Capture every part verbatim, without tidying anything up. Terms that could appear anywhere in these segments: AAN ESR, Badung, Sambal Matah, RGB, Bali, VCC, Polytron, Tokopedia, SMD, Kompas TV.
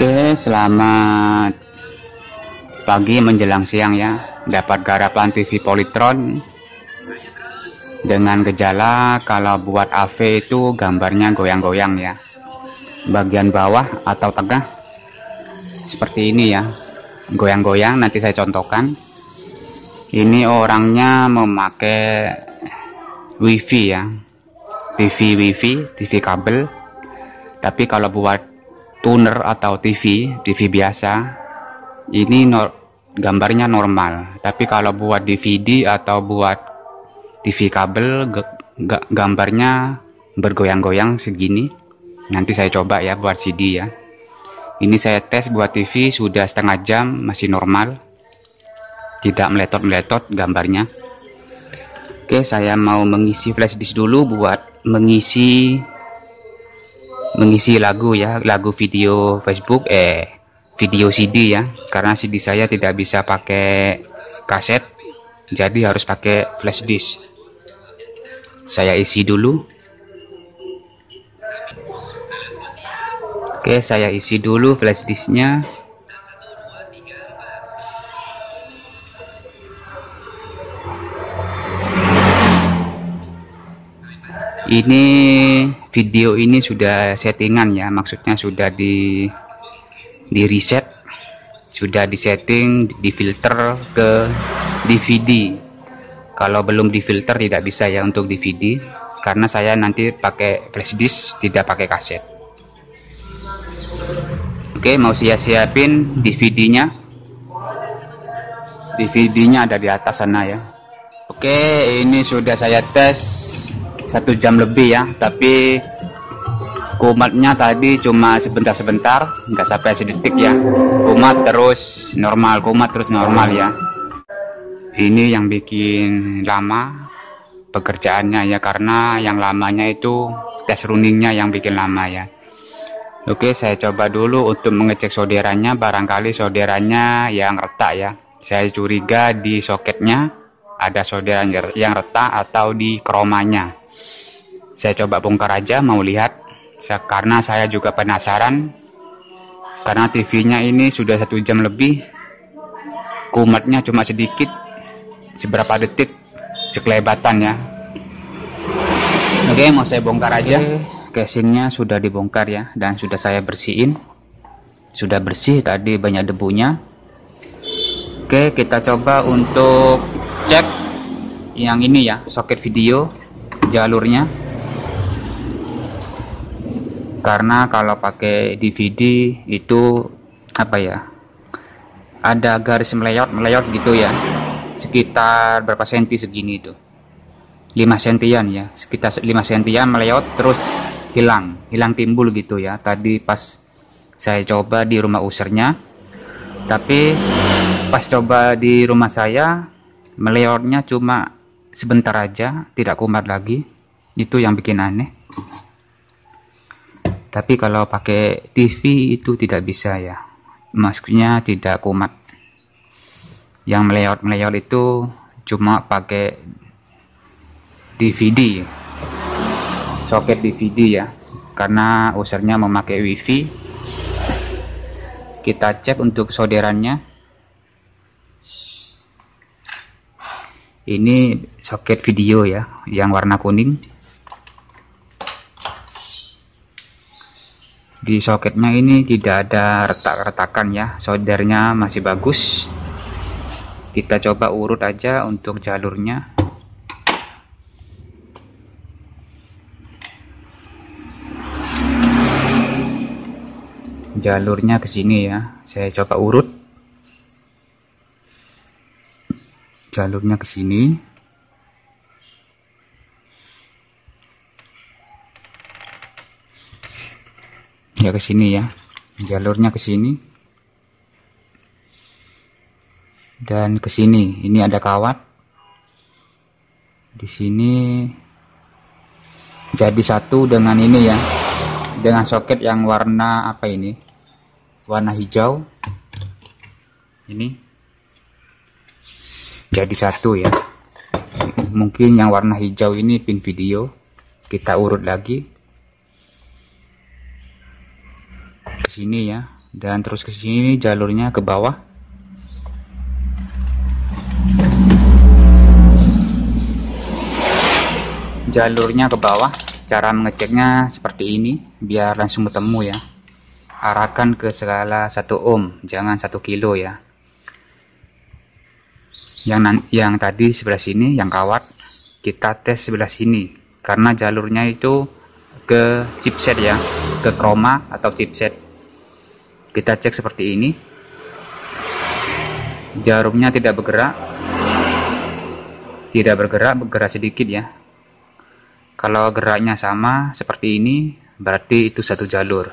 Oke, selamat pagi menjelang siang ya. Dapat garapan T V Polytron dengan gejala kalau buat A V itu gambarnya goyang-goyang ya, bagian bawah atau tengah seperti ini ya, goyang-goyang. Nanti saya contohkan. Ini orangnya memakai wifi ya, T V wifi, T V kabel. Tapi kalau buat tuner atau T V, T V biasa, ini nor gambarnya normal. Tapi kalau buat D V D atau buat T V kabel, gambarnya bergoyang-goyang segini. Nanti saya coba ya buat C D ya. Ini saya tes buat T V sudah setengah jam, masih normal, tidak meletot-meletot gambarnya. Oke, saya mau mengisi flash disk dulu buat mengisi mengisi lagu ya, lagu video Facebook, eh video C D ya, karena C D saya tidak bisa pakai kaset, jadi harus pakai flash disk. Saya isi dulu. Oke, saya isi dulu flash disknya. Ini video ini sudah settingan ya, maksudnya sudah di di reset, sudah disetting, di filter ke D V D. Kalau belum di filter tidak bisa ya untuk D V D, karena saya nanti pakai flash disk, tidak pakai kaset. Oke, mau saya siapin D V D-nya. D V D-nya ada di atas sana ya. Oke, ini sudah saya tes satu jam lebih ya, tapi kumatnya tadi cuma sebentar-sebentar, nggak sampai sedetik ya. Kumat terus normal, kumat terus normal ya. Ini yang bikin lama pekerjaannya ya, karena yang lamanya itu tes runningnya yang bikin lama ya. Oke, saya coba dulu untuk mengecek solderannya, barangkali solderannya yang retak ya. Saya curiga di soketnya ada solderan yang retak atau di kromanya. Saya coba bongkar aja, mau lihat, karena saya juga penasaran, karena T V-nya ini sudah satu jam lebih, kumatnya cuma sedikit, seberapa detik sekelebatan ya. Oke, mau saya bongkar aja. Casingnya sudah dibongkar ya, dan sudah saya bersihin, sudah bersih, tadi banyak debunya. Oke, kita coba untuk cek yang ini ya, soket video jalurnya. Karena kalau pakai D V D itu apa ya, ada garis meleot-meleot gitu ya, sekitar berapa senti segini itu, lima sentian ya, sekitar lima sentian meleot terus hilang, hilang timbul gitu ya. Tadi pas saya coba di rumah usernya, tapi pas coba di rumah saya meleotnya cuma sebentar aja, tidak kumat lagi. Itu yang bikin aneh. Tapi kalau pakai T V itu tidak bisa ya, maksudnya tidak kumat. Yang meleot-meleot itu cuma pakai D V D, soket D V D ya, karena usernya memakai wifi. Kita cek untuk solderannya. Ini soket video ya, yang warna kuning. Di soketnya ini tidak ada retak-retakan ya, soldernya masih bagus. Kita coba urut aja untuk jalurnya. Jalurnya ke sini ya, saya coba urut. Jalurnya ke sini. Ya, ke sini ya, jalurnya ke sini dan ke sini. Ini ada kawat di sini, jadi satu dengan ini ya, dengan soket yang warna apa ini, warna hijau ini, jadi satu ya. Mungkin yang warna hijau ini pin video. Kita urut lagi sini ya, dan terus ke sini jalurnya ke bawah. Jalurnya ke bawah. Cara mengeceknya seperti ini, biar langsung ketemu ya. Arahkan ke skala satu ohm, jangan satu kilo ya. Yang yang tadi sebelah sini, yang kawat, kita tes sebelah sini. Karena jalurnya itu ke chipset ya, ke chroma atau chipset. Kita cek seperti ini. Jarumnya tidak bergerak. Tidak bergerak, bergerak sedikit ya. Kalau geraknya sama seperti ini, berarti itu satu jalur.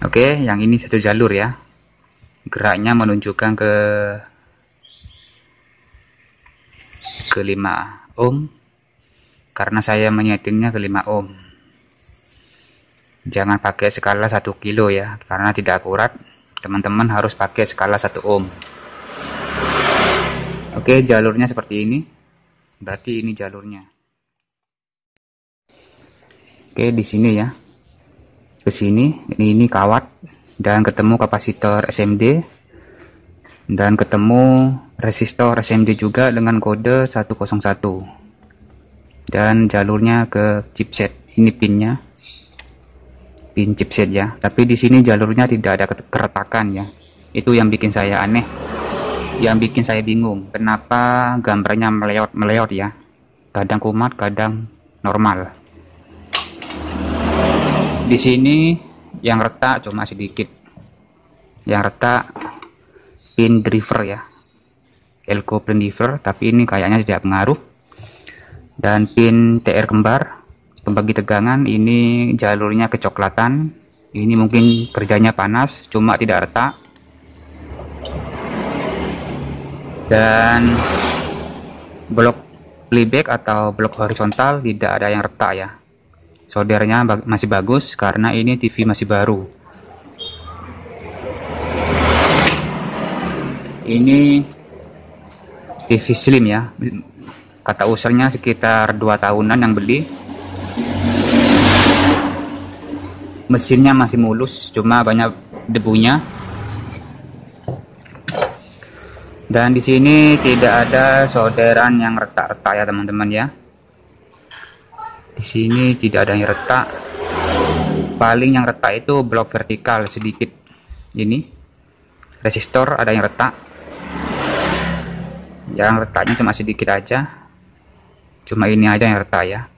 Oke, yang ini satu jalur ya. Geraknya menunjukkan ke ke lima ohm. Karena saya menyetingnya ke lima ohm. Jangan pakai skala satu kilo ya, karena tidak akurat. Teman-teman harus pakai skala satu ohm. Oke, jalurnya seperti ini. Berarti ini jalurnya. Oke, di sini ya. Ke sini, ini, ini kawat dan ketemu kapasitor S M D dan ketemu resistor S M D juga dengan kode satu nol satu. Dan jalurnya ke chipset. Ini pinnya. Pin chipset ya. Tapi di sini jalurnya tidak ada keretakan ya. Itu yang bikin saya aneh. Yang bikin saya bingung, kenapa gambarnya meleot-meleot ya, kadang kumat, kadang normal. Di sini yang retak cuma sedikit, yang retak pin driver ya, elko pin driver, tapi ini kayaknya tidak pengaruh. Dan pin T R kembar, pembagi tegangan, ini jalurnya kecoklatan, ini mungkin kerjanya panas, cuma tidak retak. Dan blok playback atau blok horizontal tidak ada yang retak ya. Soldernya bag masih bagus karena ini T V masih baru. Ini T V slim ya. Kata usernya sekitar dua tahunan yang beli. Mesinnya masih mulus, cuma banyak debunya. Dan di sini tidak ada solderan yang retak-retak ya teman-teman ya. Di sini tidak ada yang retak. Paling yang retak itu blok vertikal sedikit. Ini resistor ada yang retak. Yang retaknya cuma sedikit aja. Cuma ini aja yang retak ya.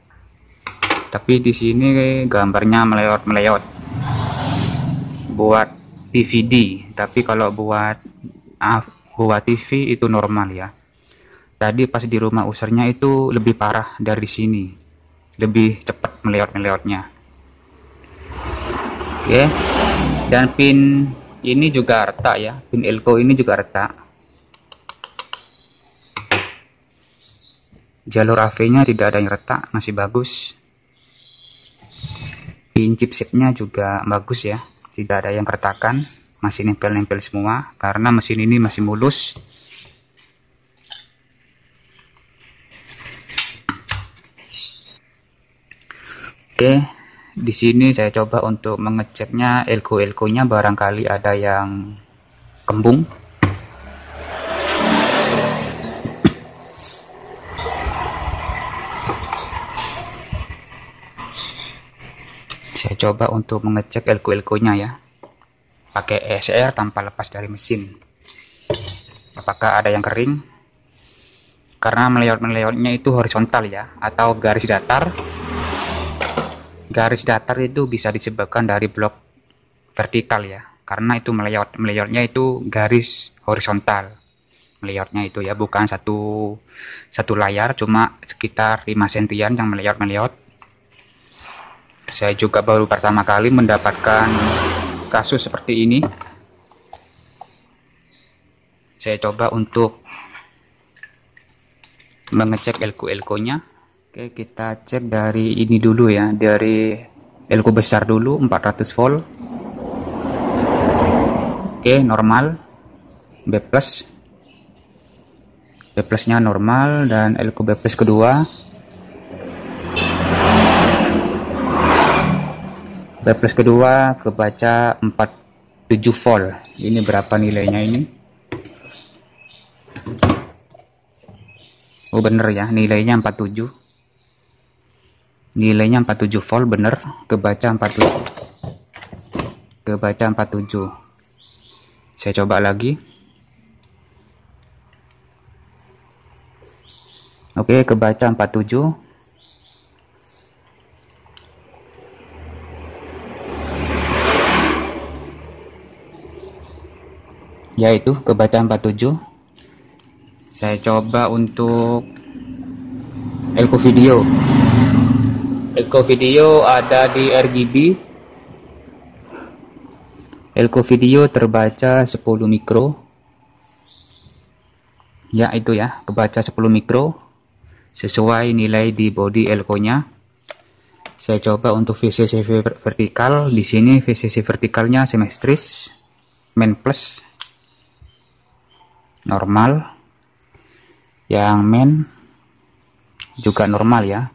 Tapi di sini gambarnya meleot-meleot. Buat D V D, tapi kalau buat A V buat T V itu normal ya. Tadi pas di rumah usernya itu lebih parah dari sini, lebih cepat meleot-meleotnya. Oke, dan pin ini juga retak ya, pin elko ini juga retak. Jalur A V-nya tidak ada yang retak, masih bagus. Pin chipsetnya juga bagus ya, tidak ada yang retakan. Masih nempel-nempel semua karena mesin ini masih mulus. Oke, di sini saya coba untuk mengeceknya elko-elkonya, barangkali ada yang kembung. Saya coba untuk mengecek elko-elkonya ya. Pakai E S R tanpa lepas dari mesin, apakah ada yang kering. Karena meleot-meleotnya itu horizontal ya, atau garis datar. Garis datar itu bisa disebabkan dari blok vertikal ya, karena itu meleot, meleotnya itu garis horizontal. Meleotnya itu ya, bukan satu satu layar, cuma sekitar lima sentian yang meleot-meleot. Saya juga baru pertama kali mendapatkan kasus seperti ini. Saya coba untuk mengecek elko-elkonya. Oke, kita cek dari ini dulu ya, dari elko besar dulu, empat ratus volt. Oke, normal, B plus. B plusnya normal, dan elko B plus kedua Plus kedua kebaca empat puluh tujuh volt. Ini berapa nilainya ini? Oh bener ya, nilainya empat puluh tujuh. Nilainya empat puluh tujuh volt bener, kebaca empat puluh tujuh. Kebaca empat puluh tujuh. Saya coba lagi. Oke, kebaca empat puluh tujuh. Yaitu kebaca empat puluh tujuh. Saya coba untuk Elko Video. Elko Video ada di R G B. Elko Video terbaca sepuluh mikro. Ya itu ya, kebaca sepuluh mikro sesuai nilai di body Elko nya. Saya coba untuk V C C vertikal. Di sini V C C vertikalnya simetris, main plus normal, yang main juga normal ya.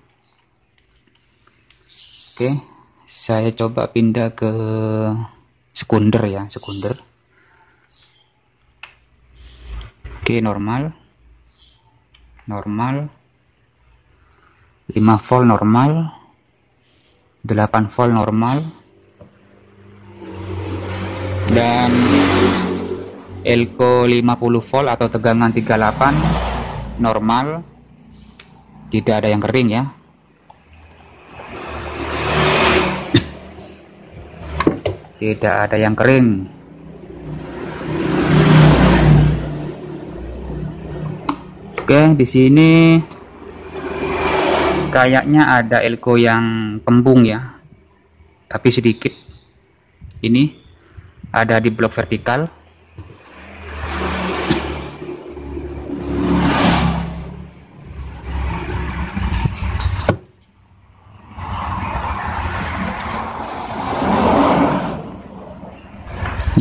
Oke, saya coba pindah ke sekunder ya, sekunder. Oke, normal, normal, lima volt normal, delapan volt normal, dan Elko lima puluh volt atau tegangan tiga puluh delapan normal, tidak ada yang kering ya. Tidak ada yang kering. Oke, di sini kayaknya ada Elko yang kembung ya, tapi sedikit. Ini ada di blok vertikal.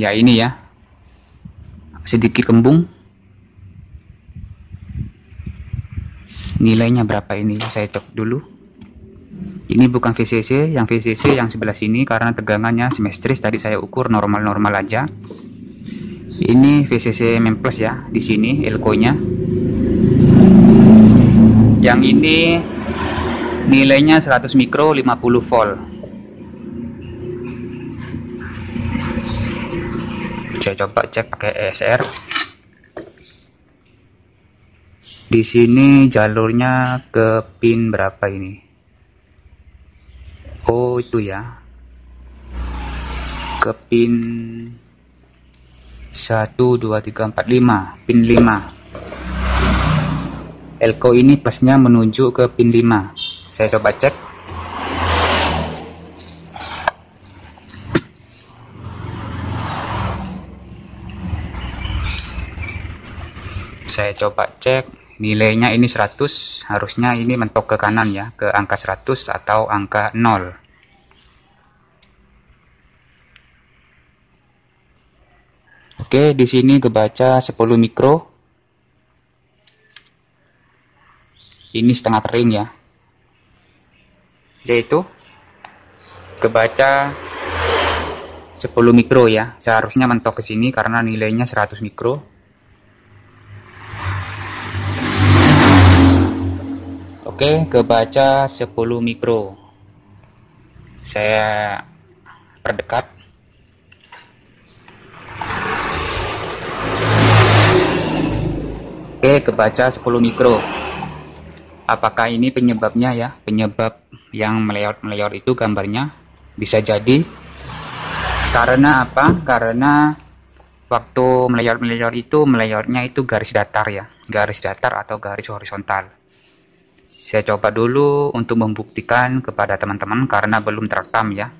Ya ini ya, sedikit kembung. Nilainya berapa ini? Saya cek dulu. Ini bukan V C C, yang V C C yang sebelah sini, karena tegangannya simetris. Tadi saya ukur normal-normal aja. Ini V C C main plus ya, di sini Elko-nya. Yang ini nilainya seratus mikro, lima puluh volt. Saya coba cek pakai E S R. Di sini jalurnya ke pin berapa ini? Oh itu ya, ke pin satu, dua, tiga, empat, lima, pin lima. Elko ini plusnya menuju ke pin lima. Saya coba cek. Saya coba cek nilainya, ini seratus, harusnya ini mentok ke kanan ya, ke angka seratus atau angka nol. Oke, di sini kebaca sepuluh mikro. Ini setengah kering ya. Yaitu kebaca sepuluh mikro ya. Seharusnya mentok ke sini karena nilainya seratus mikro. Oke, kebaca sepuluh mikro. Saya perdekat. Oke, kebaca sepuluh mikro. Apakah ini penyebabnya ya? Penyebab yang meleot-meleot itu gambarnya bisa jadi. Karena apa? Karena waktu meleot-meleot itu, meleotnya itu garis datar ya. Garis datar atau garis horizontal. Saya coba dulu untuk membuktikan kepada teman-teman karena belum terekam ya.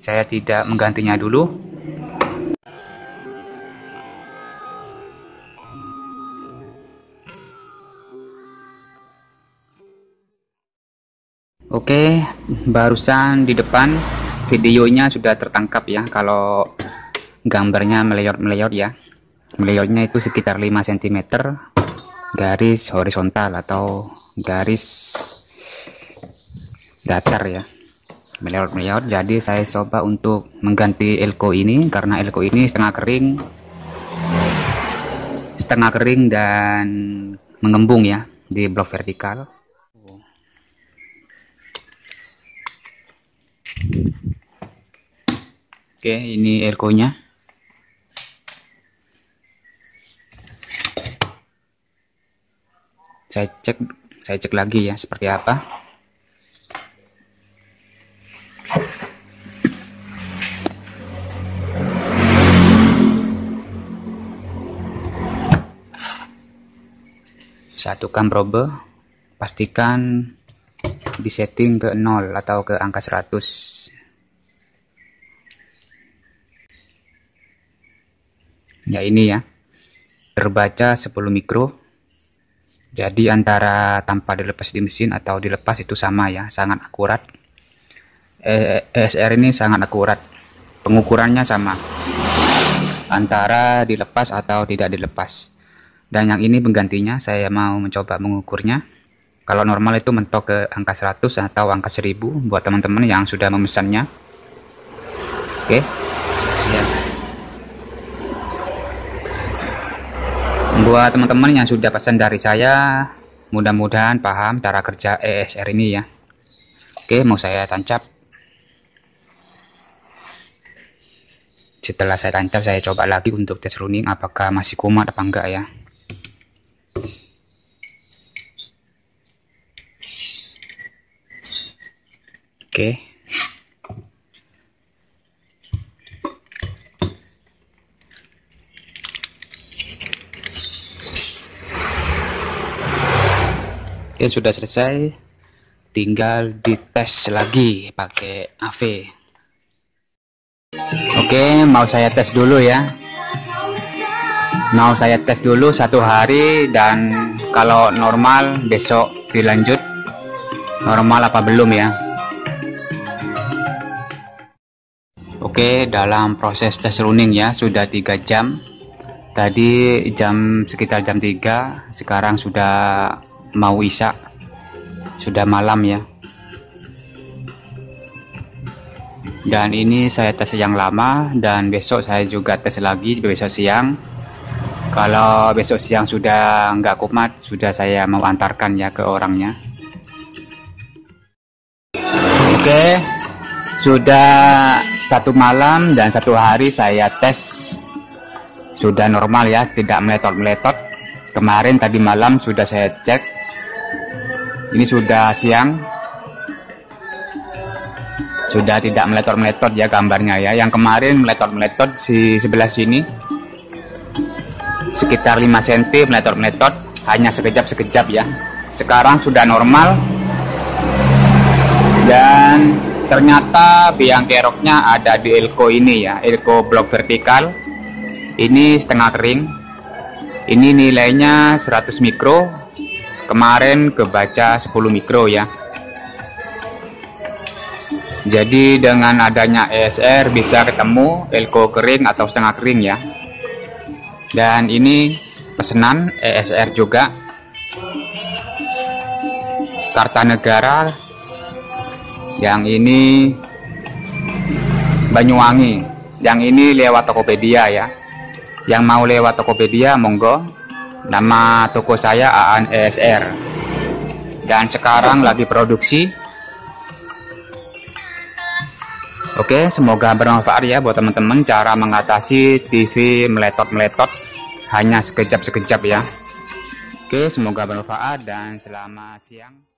Saya tidak menggantinya dulu. Oke, barusan di depan videonya sudah tertangkap ya kalau gambarnya meleot-meleot ya. Meleotnya itu sekitar lima sentimeter garis horizontal atau garis datar ya. meleot-meleot. Jadi saya coba untuk mengganti elko ini, karena elko ini setengah kering setengah kering dan mengembung ya di blok vertikal. Oke, ini elkonya. Saya cek saya cek lagi ya seperti apa. Satukan probe, pastikan disetting ke nol atau ke angka seratus. Ya, ini ya terbaca sepuluh mikro. Jadi antara tanpa dilepas di mesin atau dilepas itu sama ya, sangat akurat. E S R ini sangat akurat, pengukurannya sama antara dilepas atau tidak dilepas. Dan yang ini penggantinya, saya mau mencoba mengukurnya. Kalau normal itu mentok ke angka seratus atau angka seribu buat teman-teman yang sudah memesannya. Oke, ya. Buat teman-teman yang sudah pesan dari saya, mudah-mudahan paham cara kerja E S R ini ya. Oke, mau saya tancap. Setelah saya tancap, saya coba lagi untuk tes running apakah masih kumat apa enggak ya. Oke. Oke, sudah selesai, tinggal dites lagi pakai A V. Oke, mau saya tes dulu ya. Mau saya tes dulu satu hari, dan kalau normal besok dilanjut. Normal apa belum ya? Oke, dalam proses tes running ya sudah tiga jam. Tadi jam sekitar jam tiga, sekarang sudah mau isya, sudah malam ya. Dan ini saya tes yang lama, dan besok saya juga tes lagi besok siang. Kalau besok siang sudah nggak kumat, sudah saya mau antarkan ya ke orangnya. Oke, sudah satu malam dan satu hari saya tes, sudah normal ya, tidak meletot-meletot. Kemarin tadi malam sudah saya cek, ini sudah siang, sudah tidak meletot-meletot ya gambarnya ya. Yang kemarin meletot-meletot di sebelah sini sekitar lima sentimeter meletot-meletot, hanya sekejap-sekejap ya. Sekarang sudah normal, dan ternyata biang keroknya ada di elko ini ya, elko blok vertikal ini setengah kering. Ini nilainya seratus mikro, kemarin kebaca sepuluh mikro ya. Jadi dengan adanya E S R bisa ketemu elko kering atau setengah kering ya. Dan ini pesanan E S R juga, Kartanegara. Yang ini Banyuwangi, yang ini lewat Tokopedia ya. Yang mau lewat Tokopedia monggo, nama toko saya A A N E S R. Dan sekarang lagi produksi. Oke, semoga bermanfaat ya buat teman-teman cara mengatasi T V meletot-meletot hanya sekejap-sekejap ya. Oke, semoga bermanfaat dan selamat siang.